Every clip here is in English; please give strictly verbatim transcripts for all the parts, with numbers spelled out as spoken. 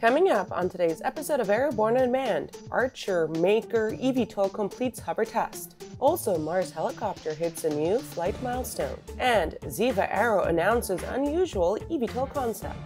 Coming up on today's episode of Airborne-Unmanned, Archer Maker eVTOL completes hover test. Also, Mars helicopter hits a new flight milestone. And Zeva Aero announces unusual eVTOL concept.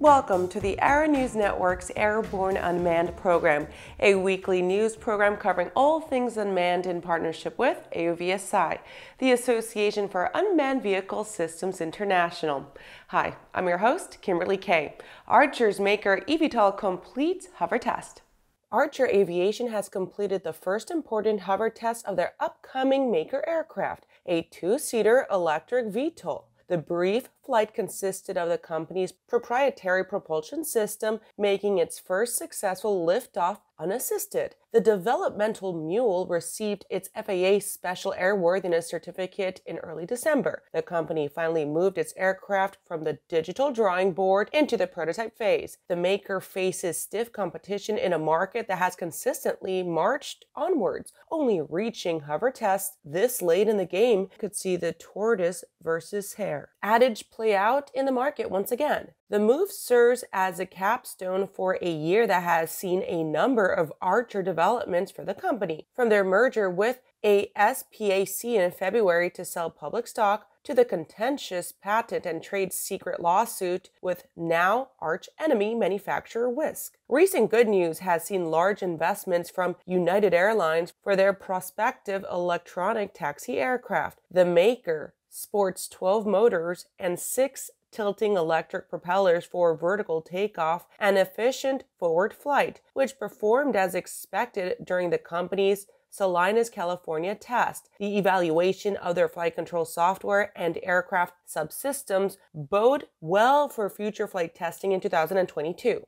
Welcome to the Aero News Network's Airborne Unmanned program, a weekly news program covering all things unmanned in partnership with A U V S I, the Association for Unmanned Vehicle Systems International. Hi, I'm your host, Kimberly Kay. Archer's Maker eVTOL completes hover test. Archer Aviation has completed the first important hover test of their upcoming Maker aircraft, a two-seater electric V TOL. The brief flight consisted of the company's proprietary propulsion system, making its first successful liftoff unassisted. The developmental mule received its F A A Special Airworthiness Certificate in early December. The company finally moved its aircraft from the digital drawing board into the prototype phase. The Maker faces stiff competition in a market that has consistently marched onwards. Only reaching hover tests this late in the game could see the tortoise versus hare adage play out in the market once again. The move serves as a capstone for a year that has seen a number of Archer developments for the company, from their merger with A S P A C in February to sell public stock, to the contentious patent and trade secret lawsuit with now arch-enemy manufacturer Wisk. Recent good news has seen large investments from United Airlines for their prospective electronic taxi aircraft. The Maker sports twelve motors and six tilting electric propellers for vertical takeoff and efficient forward flight, which performed as expected during the company's Salinas, California test. The evaluation of their flight control software and aircraft subsystems bode well for future flight testing in two thousand twenty-two.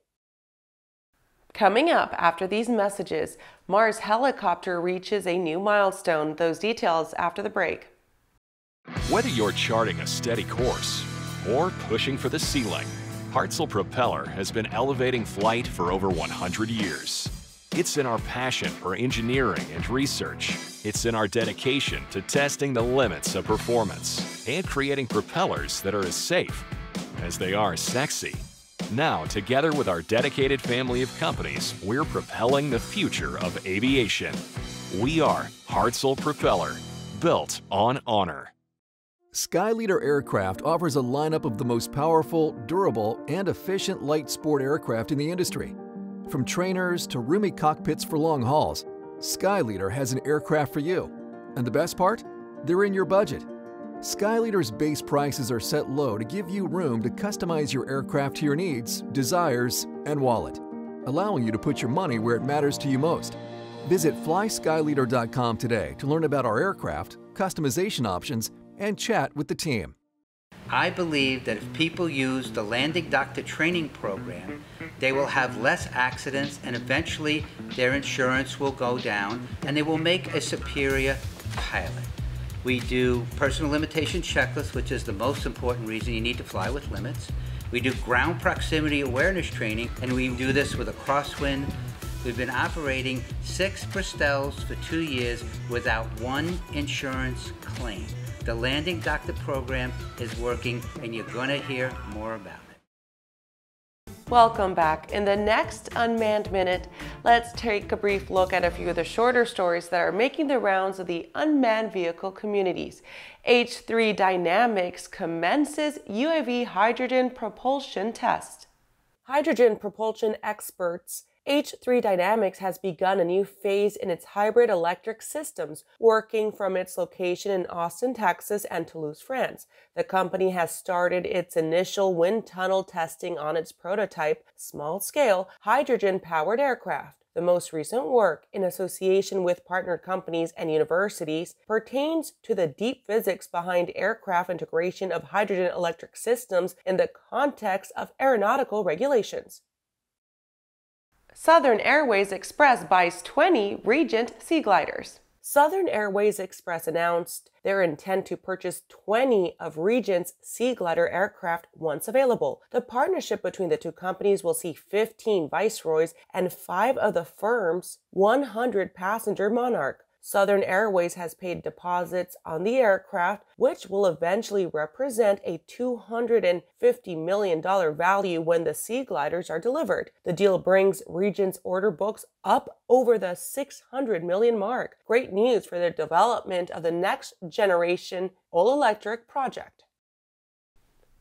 Coming up after these messages, Mars helicopter reaches a new milestone. Those details after the break. Whether you're charting a steady course or pushing for the ceiling, Hartzell Propeller has been elevating flight for over one hundred years. It's in our passion for engineering and research. It's in our dedication to testing the limits of performance and creating propellers that are as safe as they are sexy. Now, together with our dedicated family of companies, we're propelling the future of aviation. We are Hartzell Propeller, built on honor. Skyleader Aircraft offers a lineup of the most powerful, durable, and efficient light sport aircraft in the industry. From trainers to roomy cockpits for long hauls, Skyleader has an aircraft for you. And the best part? They're in your budget. Skyleader's base prices are set low to give you room to customize your aircraft to your needs, desires, and wallet, allowing you to put your money where it matters to you most. Visit fly skyleader dot com today to learn about our aircraft, customization options, and chat with the team. I believe that if people use the Landing Doctor training program, they will have less accidents, and eventually their insurance will go down and they will make a superior pilot. We do personal limitation checklists, which is the most important reason you need to fly with limits. We do ground proximity awareness training, and we do this with a crosswind. We've been operating six Pristels for two years without one insurance claim. The Landing Doctor program is working, and you're going to hear more about it. Welcome back. In the next Unmanned Minute, let's take a brief look at a few of the shorter stories that are making the rounds of the unmanned vehicle communities. H three Dynamics commences U A V hydrogen propulsion test. Hydrogen propulsion experts H three Dynamics has begun a new phase in its hybrid electric systems, working from its location in Austin, Texas and Toulouse, France. The company has started its initial wind tunnel testing on its prototype, small-scale, hydrogen-powered aircraft. The most recent work, in association with partner companies and universities, pertains to the deep physics behind aircraft integration of hydrogen electric systems in the context of aeronautical regulations. Southern Airways Express buys twenty Regent Seagliders. Southern Airways Express announced their intent to purchase twenty of Regent's Seaglider aircraft once available. The partnership between the two companies will see fifteen Viceroys and five of the firm's one hundred passenger Monarch. Southern Airways has paid deposits on the aircraft, which will eventually represent a two hundred fifty million dollars value when the Seagliders are delivered. The deal brings Regent's order books up over the six hundred million dollars mark. Great news for the development of the next generation all-electric project.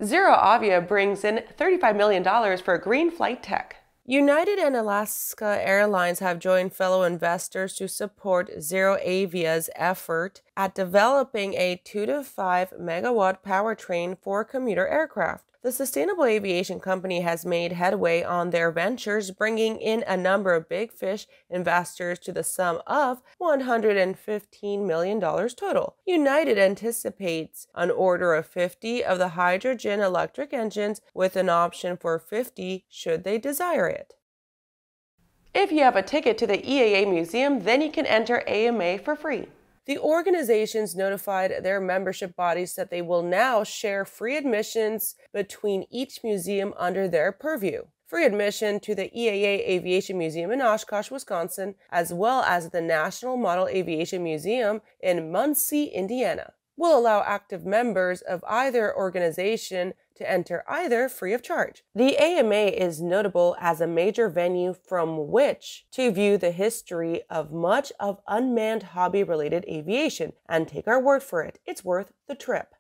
ZeroAvia brings in thirty-five million dollars for green flight tech. United and Alaska Airlines have joined fellow investors to support ZeroAvia's effort at developing a two to five megawatt powertrain for commuter aircraft. The sustainable aviation company has made headway on their ventures, bringing in a number of big fish investors to the sum of one hundred fifteen million dollars total. United anticipates an order of fifty of the hydrogen electric engines with an option for fifty should they desire it. If you have a ticket to the E A A museum, then you can enter A M A for free. The organizations notified their membership bodies that they will now share free admissions between each museum under their purview. Free admission to the E A A Aviation Museum in Oshkosh, Wisconsin, as well as the National Model Aviation Museum in Muncie, Indiana, will allow active members of either organization to enter either free of charge. The A M A is notable as a major venue from which to view the history of much of unmanned hobby-related aviation, and take our word for it, it's worth the trip.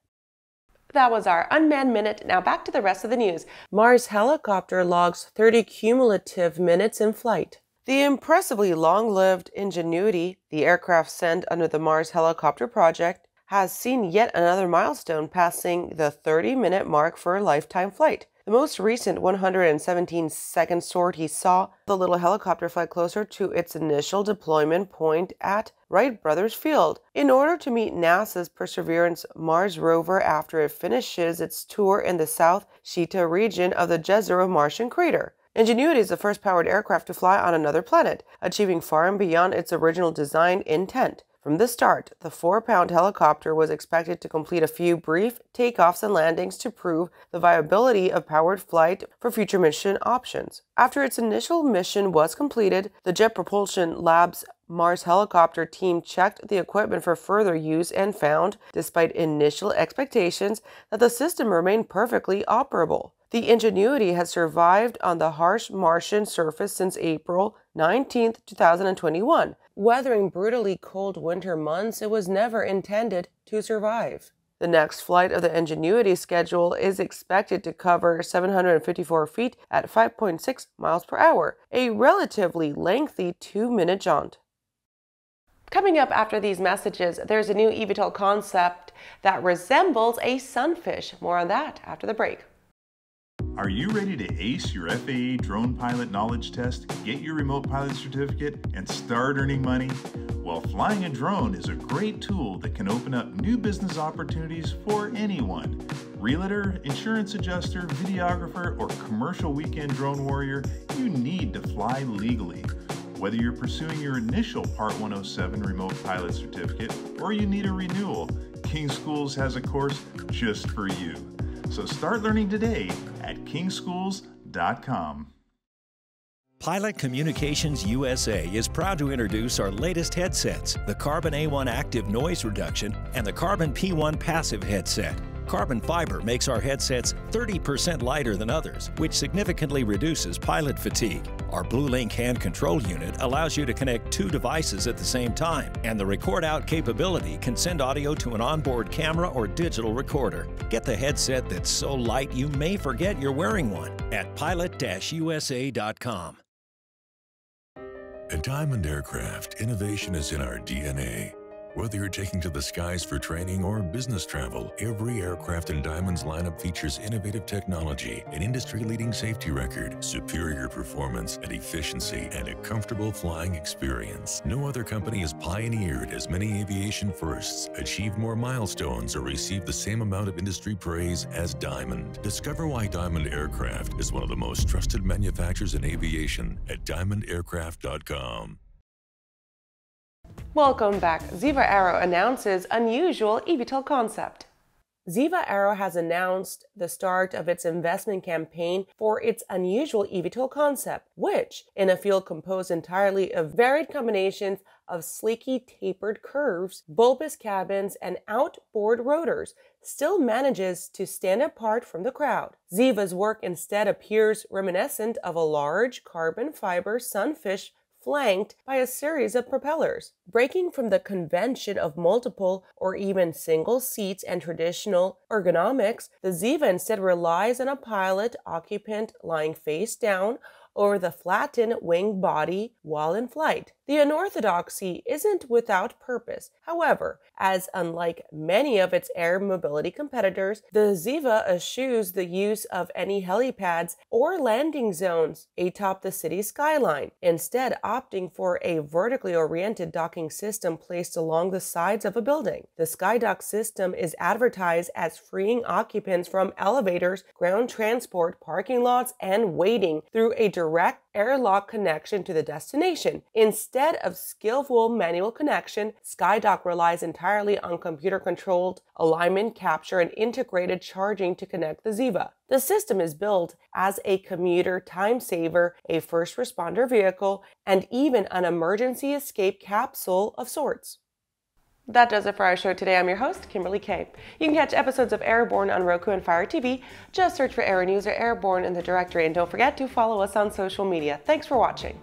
That was our Unmanned Minute. Now back to the rest of the news. Mars helicopter logs thirty cumulative minutes in flight. The impressively long-lived Ingenuity, the aircraft sent under the Mars helicopter project, has seen yet another milestone, passing the thirty minute mark for a lifetime flight. The most recent one hundred seventeen second sortie saw the little helicopter fly closer to its initial deployment point at Wright Brothers Field in order to meet NASA's Perseverance Mars rover after it finishes its tour in the South Chita region of the Jezero Martian crater. Ingenuity is the first powered aircraft to fly on another planet, achieving far and beyond its original design intent. From the start, the four pound helicopter was expected to complete a few brief takeoffs and landings to prove the viability of powered flight for future mission options. After its initial mission was completed, the Jet Propulsion Lab's Mars helicopter team checked the equipment for further use and found, despite initial expectations, that the system remained perfectly operable. The Ingenuity has survived on the harsh Martian surface since April nineteenth, two thousand twenty-one. Weathering brutally cold winter months, it was never intended to survive. The next flight of the Ingenuity schedule is expected to cover seven hundred fifty-four feet at five point six miles per hour, a relatively lengthy two minute jaunt. Coming up after these messages, there's a new eVTOL concept that resembles a sunfish. More on that after the break. Are you ready to ace your F A A drone pilot knowledge test, get your remote pilot certificate, and start earning money? Well, flying a drone is a great tool that can open up new business opportunities for anyone. Realtor, insurance adjuster, videographer, or commercial weekend drone warrior, you need to fly legally. Whether you're pursuing your initial Part one oh seven remote pilot certificate or you need a renewal, King Schools has a course just for you. So start learning today at king schools dot com. Pilot Communications U S A is proud to introduce our latest headsets, the Carbon A one Active Noise Reduction and the Carbon P one Passive Headset. Carbon fiber makes our headsets thirty percent lighter than others, which significantly reduces pilot fatigue. Our BlueLink hand control unit allows you to connect two devices at the same time, and the record out capability can send audio to an onboard camera or digital recorder. Get the headset that's so light you may forget you're wearing one at pilot dash U S A dot com. At Diamond Aircraft, innovation is in our D N A. Whether you're taking to the skies for training or business travel, every aircraft in Diamond's lineup features innovative technology, an industry-leading safety record, superior performance and efficiency, and a comfortable flying experience. No other company has pioneered as many aviation firsts, achieved more milestones, or received the same amount of industry praise as Diamond. Discover why Diamond Aircraft is one of the most trusted manufacturers in aviation at diamond aircraft dot com. Welcome back. Zeva Aero announces unusual eVTOL concept. Zeva Aero has announced the start of its investment campaign for its unusual eVTOL concept, which, in a field composed entirely of varied combinations of sleeky tapered curves, bulbous cabins, and outboard rotors, still manages to stand apart from the crowd. Zeva's work instead appears reminiscent of a large carbon fiber sunfish flanked by a series of propellers. Breaking from the convention of multiple or even single seats and traditional ergonomics, the Zeva instead relies on a pilot-occupant lying face down over the flattened wing body while in flight. The unorthodoxy isn't without purpose, however, as unlike many of its air mobility competitors, the Zeva eschews the use of any helipads or landing zones atop the city's skyline, instead opting for a vertically oriented docking system placed along the sides of a building. The SkyDock system is advertised as freeing occupants from elevators, ground transport, parking lots, and waiting through a direct direct airlock connection to the destination. Instead of skillful manual connection, SkyDock relies entirely on computer-controlled alignment capture and integrated charging to connect the Zeva. The system is built as a commuter time saver, a first responder vehicle, and even an emergency escape capsule of sorts. That does it for our show today. I'm your host, Kimberly Kay. You can catch episodes of Airborne on Roku and Fire T V. Just search for Aero News or Airborne in the directory, and don't forget to follow us on social media. Thanks for watching.